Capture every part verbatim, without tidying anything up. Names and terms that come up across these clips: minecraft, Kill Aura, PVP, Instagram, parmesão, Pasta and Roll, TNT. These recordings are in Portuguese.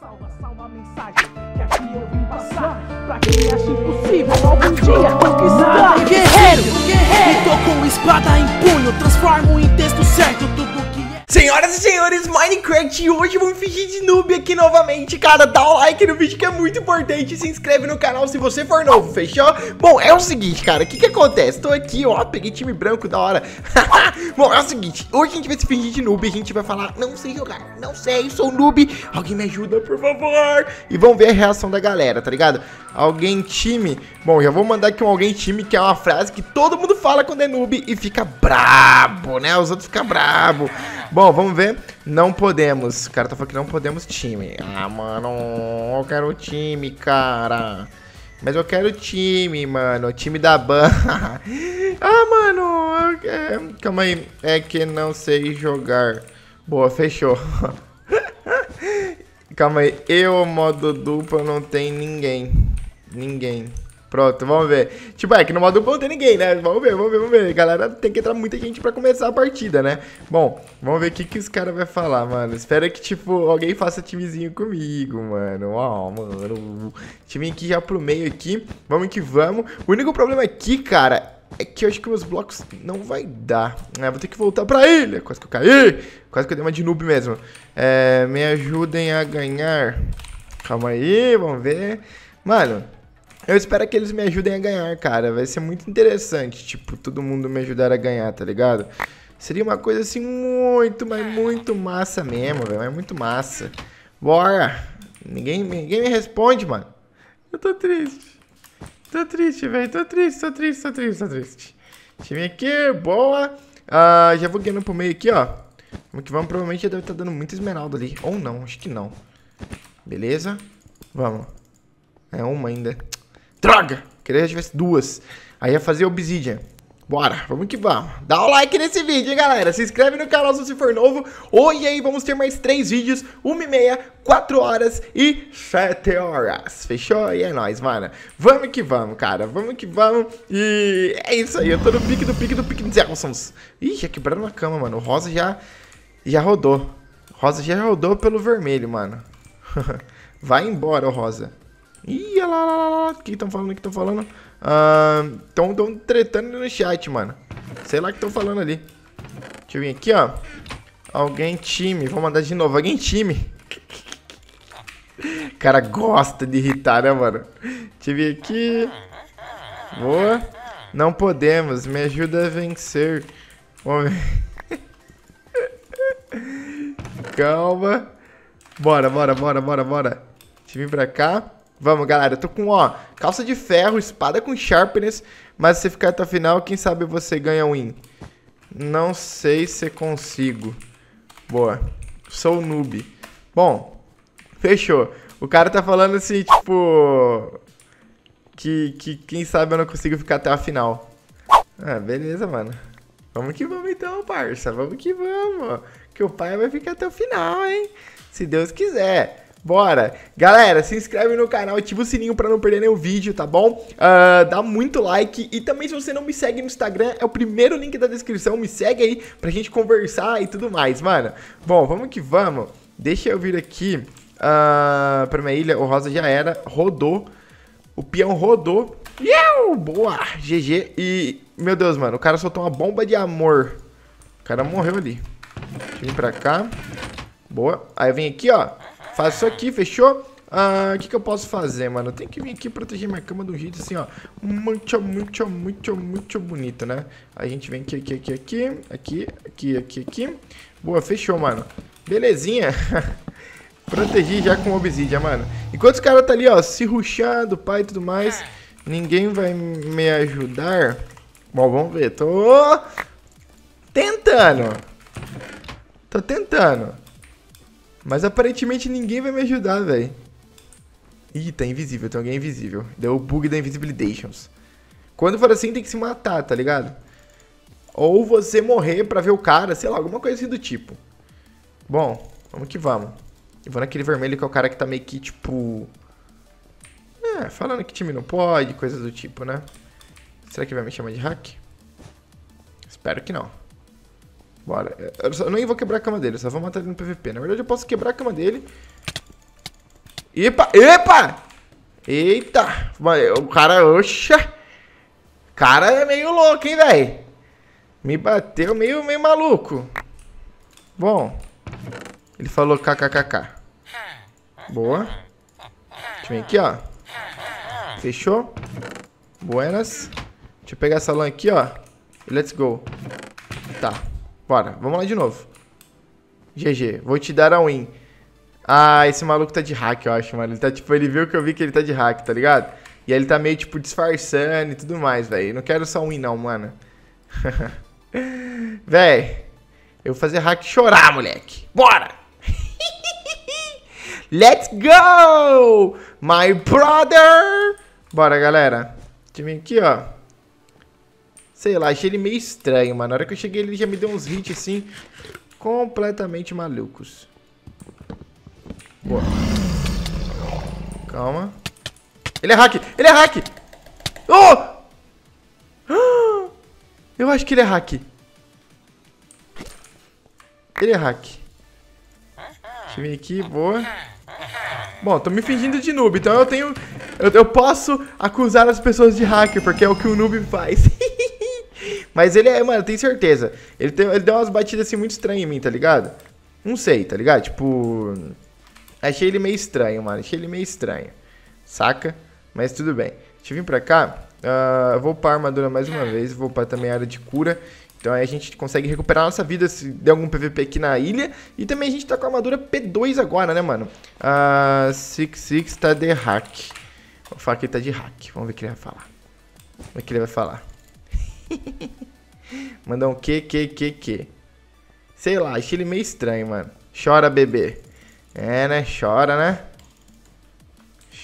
Salva, salva a mensagem que aqui eu vim passar, pra quem acha impossível algum dia conquistar. Guerreiro, guerreiro, tô com espada em punho, transformo em texto certo tudo que é. Senhoras e senhores, Minecraft, e hoje eu vou me fingir de noob aqui novamente. Cara, dá o like no vídeo que é muito importante, se inscreve no canal se você for novo, fechou? Bom, é o seguinte, cara, o que que acontece? Tô aqui, ó, peguei time branco, da hora. Bom, é o seguinte, hoje a gente vai se fingir de noob, a gente vai falar, não sei jogar, não sei, sou noob, alguém me ajuda, por favor. E vamos ver a reação da galera, tá ligado? Alguém time, bom, já vou mandar aqui um alguém time, que é uma frase que todo mundo fala quando é noob e fica brabo, né? Os outros ficam brabo. Bom, vamos ver, não podemos, o cara tá falando que não podemos time. Ah, mano, eu quero time, cara. Mas eu quero time, mano, time da ban. Ah, mano, é, calma aí, é que não sei jogar. Boa, fechou. Calma aí, eu modo dupla não tem ninguém. Ninguém. Pronto, vamos ver. Tipo, é que no modo dupla não tem ninguém, né? Vamos ver, vamos ver, vamos ver. Galera, tem que entrar muita gente pra começar a partida, né? Bom, vamos ver o que que os caras vão falar, mano. Espero que, tipo, alguém faça timezinho comigo, mano. Ó, oh, mano. Time aqui já pro meio aqui. Vamos que vamos. O único problema aqui, cara, é que eu acho que meus blocos não vai dar. É, vou ter que voltar pra ilha. Quase que eu caí. Quase que eu dei uma de noob mesmo. É, me ajudem a ganhar. Calma aí, vamos ver. Mano, eu espero que eles me ajudem a ganhar, cara. Vai ser muito interessante, tipo, todo mundo me ajudar a ganhar, tá ligado? Seria uma coisa assim muito, mas muito massa mesmo, velho. É muito massa. Bora. Ninguém, ninguém me responde, mano. Eu tô triste. Tô triste, velho, tô triste, tô triste, tô triste, tô triste. Time aqui, boa. Ah, já vou ganhando pro meio aqui, ó. Vamos que vamos, provavelmente já deve estar dando muita esmeralda ali. Ou não, acho que não. Beleza, vamos. É uma ainda. Droga, queria que tivesse duas. Aí ia fazer obsidian. Bora, vamos que vamos. Dá o like nesse vídeo, hein, galera. Se inscreve no canal se você for novo. Hoje aí vamos ter mais três vídeos. Uma e meia, quatro horas e sete horas. Fechou? E é nóis, mano. Vamos que vamos, cara. Vamos que vamos. E é isso aí. Eu tô no pique do pique do pique do Zelsons. Ih, já quebraram a cama, mano. O rosa já, já rodou. O rosa já rodou pelo vermelho, mano. Vai embora, o rosa. Ih, olha lá, lá, lá, lá. O que estão falando? O que estão falando? Estão uh, tretando no chat, mano. Sei lá o que estão falando ali. Deixa eu vir aqui, ó. Alguém time. Vou mandar de novo. Alguém time. O cara gosta de irritar, né, mano? Deixa eu vir aqui. Boa. Não podemos. Me ajuda a vencer. Vamos ver. Calma. Bora, bora, bora, bora, bora. Deixa eu vir pra cá. Vamos, galera, eu tô com, ó, calça de ferro, espada com sharpness, mas se ficar até o final, quem sabe você ganha win. Não sei se consigo. Boa. Sou noob. Bom, fechou. O cara tá falando assim, tipo, que, que quem sabe eu não consigo ficar até a final. Ah, beleza, mano. Vamos que vamos então, parça. Vamos que vamos. Que o pai vai ficar até o final, hein? Se Deus quiser. Bora! Galera, se inscreve no canal, ativa o sininho pra não perder nenhum vídeo, tá bom? Uh, dá muito like e também se você não me segue no Instagram, é o primeiro link da descrição, me segue aí pra gente conversar e tudo mais, mano. Bom, vamos que vamos. Deixa eu vir aqui uh, pra minha ilha, o rosa já era, rodou, o peão rodou. Iau! Boa! G G e, meu Deus, mano, o cara soltou uma bomba de amor. O cara morreu ali. Deixa eu vir pra cá. Boa. Aí eu vim aqui, ó. Faço isso aqui, fechou? Ah, o que que eu posso fazer, mano? Eu tenho que vir aqui proteger minha cama de um jeito assim, ó. Muito, muito, muito, muito bonito, né? A gente vem aqui, aqui, aqui, aqui. Aqui, aqui, aqui, aqui. Boa, fechou, mano. Belezinha. Protegi já com obsidian, mano. Enquanto os caras tá ali, ó, se ruxando, pai e tudo mais. Ninguém vai me ajudar. Bom, vamos ver. Tô tentando. Tô tentando. Mas aparentemente ninguém vai me ajudar, velho. Ih, tá invisível, tem alguém invisível. Deu o bug da Invisibilizations. Quando for assim, tem que se matar, tá ligado? Ou você morrer pra ver o cara, sei lá, alguma coisa assim do tipo. Bom, vamos que vamos. Eu vou naquele vermelho que é o cara que tá meio que, tipo... É, falando que time não pode, coisas do tipo, né? Será que vai me chamar de hack? Espero que não. Bora, eu, só, eu nem vou quebrar a cama dele, eu só vou matar ele no P V P. Na verdade eu posso quebrar a cama dele Epa, epa! Eita! O cara, oxa! Cara é meio louco, hein, velho? Me bateu meio, meio maluco. Bom. Ele falou kkkk. Boa. Deixa eu vir aqui, ó. Fechou. Buenas. Deixa eu pegar essa lã aqui, ó. E let's go. Tá. Bora. Vamos lá de novo. G G. Vou te dar a win. Ah, esse maluco tá de hack, eu acho, mano. Ele tá, tipo, ele viu que eu vi que ele tá de hack, tá ligado? E aí ele tá meio, tipo, disfarçando e tudo mais, velho. Não quero só win, não, mano. Véi, eu vou fazer hack chorar, moleque. Bora! Let's go! My brother! Bora, galera. Deixa eu vir aqui, ó. Sei lá, achei ele meio estranho, mano. Na hora que eu cheguei, ele já me deu uns hits, assim, completamente malucos. Boa. Calma. Ele é hack! Ele é hack! Oh! Eu acho que ele é hack. Ele é hack. Deixa eu vir aqui, boa. Bom, tô me fingindo de noob, então eu tenho... Eu, eu posso acusar as pessoas de hacker, porque é o que o noob faz. Mas ele é, mano, eu tenho certeza. Ele, tem, ele deu umas batidas assim muito estranhas em mim, tá ligado? Não sei, tá ligado? Tipo... Achei ele meio estranho, mano. Achei ele meio estranho. Saca? Mas tudo bem. Deixa eu vir pra cá. Uh, eu vou upar a armadura mais uma vez. Vou upar também a área de cura. Então aí a gente consegue recuperar a nossa vida se der algum P V P aqui na ilha. E também a gente tá com a armadura P dois agora, né, mano? Uh, seis seis tá de hack. Vou falar que ele tá de hack. Vamos ver o que ele vai falar. Vamos ver o que ele vai falar. Mandar um que, que, que, que. Sei lá, achei ele meio estranho, mano. Chora, bebê. É, né? Chora, né?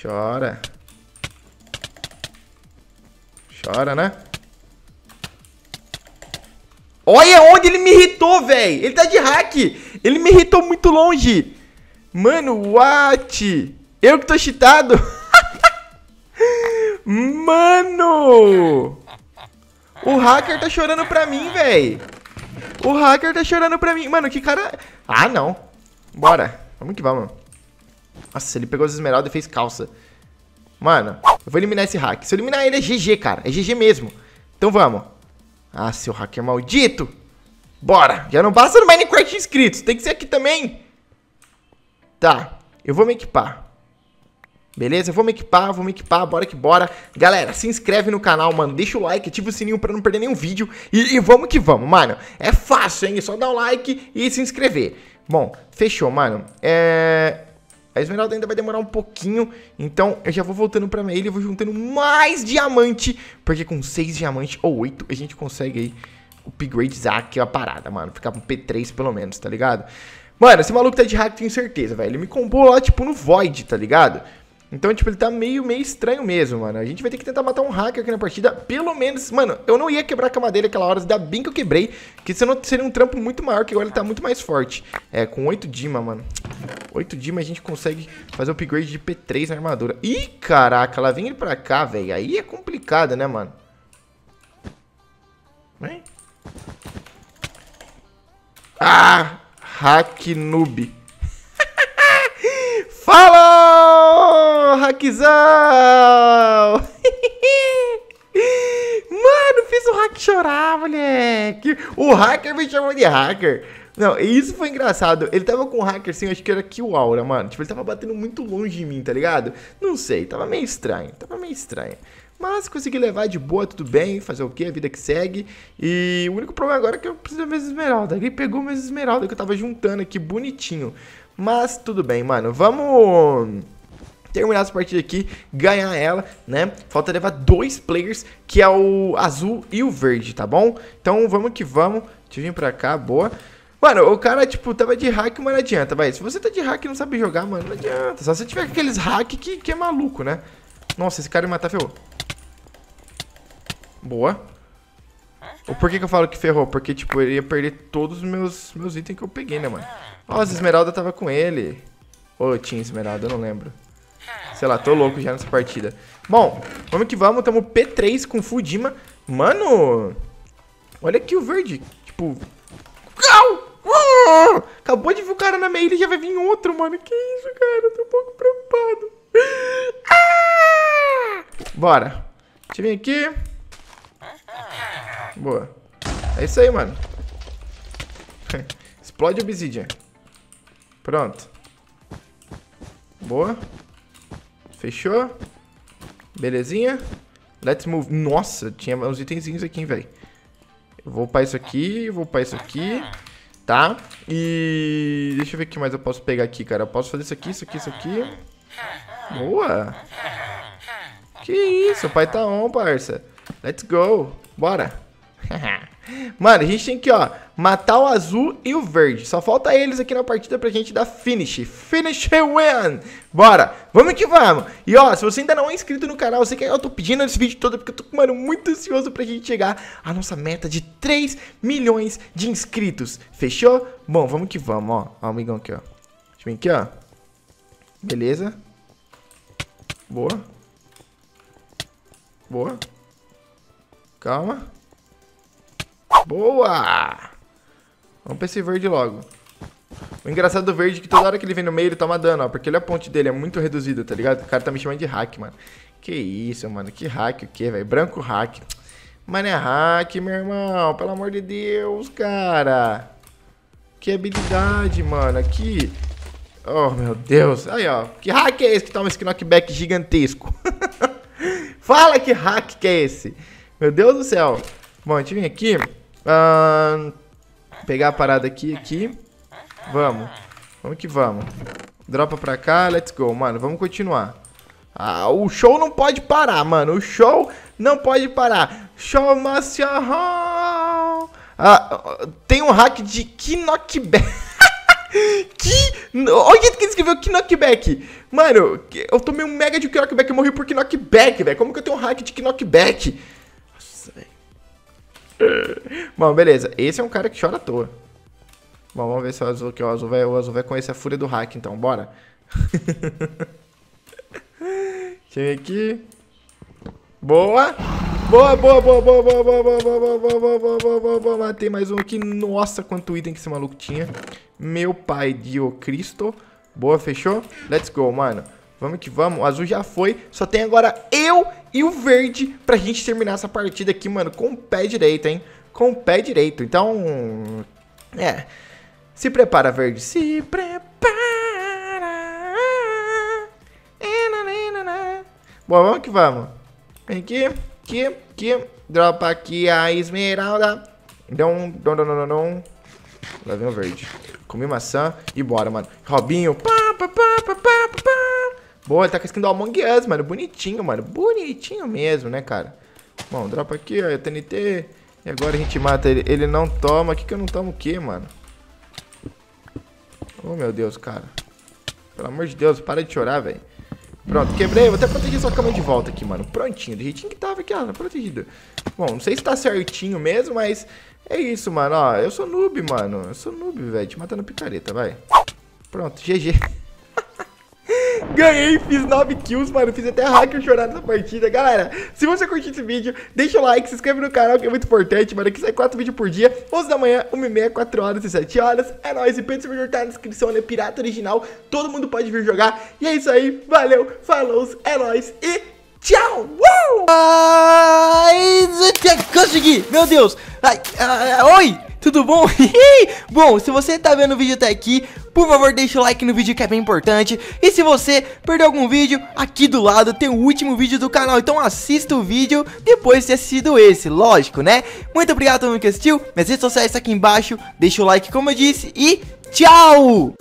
Chora. Chora, né? Olha onde ele me irritou, velho. Ele tá de hack. Ele me irritou muito longe. Mano, what? Eu que tô cheatado. Mano. O hacker tá chorando pra mim, velho. O hacker tá chorando pra mim. Mano, que cara... Ah, não. Bora. Vamos que vamos. Nossa, ele pegou as esmeraldas e fez calça. Mano, eu vou eliminar esse hack. Se eu eliminar ele é G G, cara. É G G mesmo. Então vamos. Ah, seu hacker maldito. Bora. Já não basta no Minecraft inscritos. Tem que ser aqui também. Tá. Eu vou me equipar. Beleza? Eu vou me equipar, vou me equipar. Bora que bora. Galera, se inscreve no canal, mano. Deixa o like, ativa o sininho pra não perder nenhum vídeo. E, e vamos que vamos, mano. É fácil, hein? É só dar o like e se inscrever. Bom, fechou, mano. É... A esmeralda ainda vai demorar um pouquinho, então eu já vou voltando pra minha ilha e vou juntando mais diamante, porque com seis diamantes ou oito a gente consegue aí upgradear aqui a parada, mano. Ficar com P três pelo menos, tá ligado? Mano, esse maluco tá de hack, tenho certeza, velho. Ele me combou lá, tipo, no Void, tá ligado? Então, tipo, ele tá meio, meio estranho mesmo, mano. A gente vai ter que tentar matar um hacker aqui na partida. Pelo menos, mano, eu não ia quebrar a cama dele aquela hora. Ainda bem que eu quebrei, porque senão seria um trampo muito maior, que agora ele tá muito mais forte. É, com oito dima, mano. oito dima a gente consegue fazer o upgrade de P três na armadura. Ih, caraca, lá vem ele pra cá, velho. Aí é complicado, né, mano? Vem. Ah, hack noob. Falou, hackzão! Mano, fiz o hack chorar, moleque. O hacker me chamou de hacker. Não, isso foi engraçado. Ele tava com um hacker, assim, acho que era Kill Aura, mano. Tipo, ele tava batendo muito longe de mim, tá ligado? Não sei, tava meio estranho, tava meio estranho. Mas consegui levar de boa, tudo bem. Fazer o quê? A vida que segue. E o único problema agora é que eu preciso da mesma esmeralda. Ele pegou a mesma esmeralda que eu tava juntando aqui, bonitinho. Mas tudo bem, mano. Vamos terminar essa partida aqui, ganhar ela, né? Falta levar dois players, que é o azul e o verde, tá bom? Então vamos que vamos. Deixa eu vir pra cá, boa. Mano, o cara, tipo, tava de hack, mas não adianta, vai. Se você tá de hack e não sabe jogar, mano, não adianta. Só se você tiver aqueles hack que, que é maluco, né? Nossa, esse cara me matar ferrou. Boa. O porquê que eu falo que ferrou? Porque, tipo, ele ia perder todos os meus, meus itens que eu peguei, né, mano? Ó, as esmeralda tava com ele. Ou eu tinha esmeralda, eu não lembro. Sei lá, tô louco já nessa partida. Bom, vamos que vamos. Tamo P três com full dima. Mano, olha aqui o verde. Tipo... Acabou de ver o cara na meia, ele já vai vir outro, mano. Que isso, cara? Eu tô um pouco preocupado. Bora. Deixa eu vir aqui. Boa. É isso aí, mano. Explode obsidian. Pronto. Boa. Fechou. Belezinha. Let's move. Nossa, tinha uns itenzinhos aqui, velho. Eu vou upar isso aqui, vou upar isso aqui. Tá? E... deixa eu ver o que mais eu posso pegar aqui, cara. Eu posso fazer isso aqui, isso aqui, isso aqui. Boa. Que isso, o pai tá on, parça. Let's go. Bora. Mano, a gente tem que, ó, matar o azul e o verde. Só falta eles aqui na partida pra gente dar finish. Finish win. Bora. Vamos que vamos. E, ó, se você ainda não é inscrito no canal, eu sei que eu tô pedindo esse vídeo todo porque eu tô, mano, muito ansioso pra gente chegar à nossa meta de três milhões de inscritos. Fechou? Bom, vamos que vamos, ó. Ó, o amigão aqui, ó. Deixa eu vir aqui, ó. Beleza. Boa. Boa. Calma. Boa! Vamos pra esse verde logo. O engraçado do verde é que toda hora que ele vem no meio ele toma dano, ó. Porque olha a ponte dele, é muito reduzida, tá ligado? O cara tá me chamando de hack, mano. Que isso, mano. Que hack o que, velho? Branco hack. Mano, é hack, meu irmão. Pelo amor de Deus, cara. Que habilidade, mano. Aqui. Oh, meu Deus. Aí, ó. Que hack é esse que toma esse knockback gigantesco? Fala que hack que é esse. Meu Deus do céu. Bom, deixa eu vir aqui. Uh, pegar a parada aqui, aqui. Vamos. Vamos que vamos. Dropa pra cá, let's go, mano. Vamos continuar. Ah, o show não pode parar, mano. O show não pode parar. Show must go. Ah, tem um hack de knockback. Que... olha o jeito que ele escreveu knockback. Mano, eu tomei um mega de knockback. Eu morri por knockback, velho. Como que eu tenho um hack de knockback? Nossa, velho. Bom, beleza. Esse é um cara que chora à toa. Bom, vamos ver se o azul aqui, ó, o azul vai, o azul vai conhecer a fúria do hack, então. Bora. Cheguei aqui. Boa. Boa, boa, boa, boa, boa, boa, boa, boa, boa, boa, boa, boa, boa, boa. Matei mais um aqui. Nossa, quanto item que esse maluco tinha. Meu pai, Dio Cristo. Boa, fechou? Let's go, mano. Vamos que vamos. O azul já foi. Só tem agora eu e o verde pra gente terminar essa partida aqui, mano. Com o pé direito, hein? Com o pé direito. Então, é. Se prepara, verde. Se prepara. Bom, vamos que vamos. Vem aqui. Aqui. Aqui. Dropa aqui a esmeralda. Dom, dom, dom, dom, dom. Lá vem o verde. Comi maçã e bora, mano. Robinho. Pá, pá, pá, pá, pá, pá. Boa, ele tá com a skin do Among Us, mano. Bonitinho, mano. Bonitinho mesmo, né, cara? Bom, dropa aqui, ó. T N T. E agora a gente mata ele. Ele não toma. Aqui que eu não tomo o quê, mano? Oh, meu Deus, cara. Pelo amor de Deus, para de chorar, velho. Pronto, quebrei. Vou até proteger sua cama de volta aqui, mano. Prontinho. Do jeitinho que tava aqui, ó. Protegido. Bom, não sei se tá certinho mesmo, mas... é isso, mano. Ó, eu sou noob, mano. Eu sou noob, velho. Te matando picareta, vai. Pronto, G G. Ganhei, fiz nove kills, mano, fiz até hacker chorar nessa partida. Galera, se você curtiu esse vídeo, deixa o like, se inscreve no canal que é muito importante, mano. Aqui sai quatro vídeos por dia, onze da manhã, uma e meia, quatro horas e sete horas. É nóis, e pensa que tá na descrição, ele é pirata original. Todo mundo pode vir jogar. E é isso aí, valeu, falou, é nóis e tchau! Uou! Ai, consegui, meu Deus! Ai, ai, oi! Tudo bom? Bom, se você tá vendo o vídeo até aqui, por favor, deixa o like no vídeo que é bem importante. E se você perdeu algum vídeo, aqui do lado tem o último vídeo do canal. Então assista o vídeo depois de ter assistido esse, lógico, né? Muito obrigado a todo mundo que assistiu. Minhas redes sociais estão aqui embaixo. Deixa o like, como eu disse, e tchau!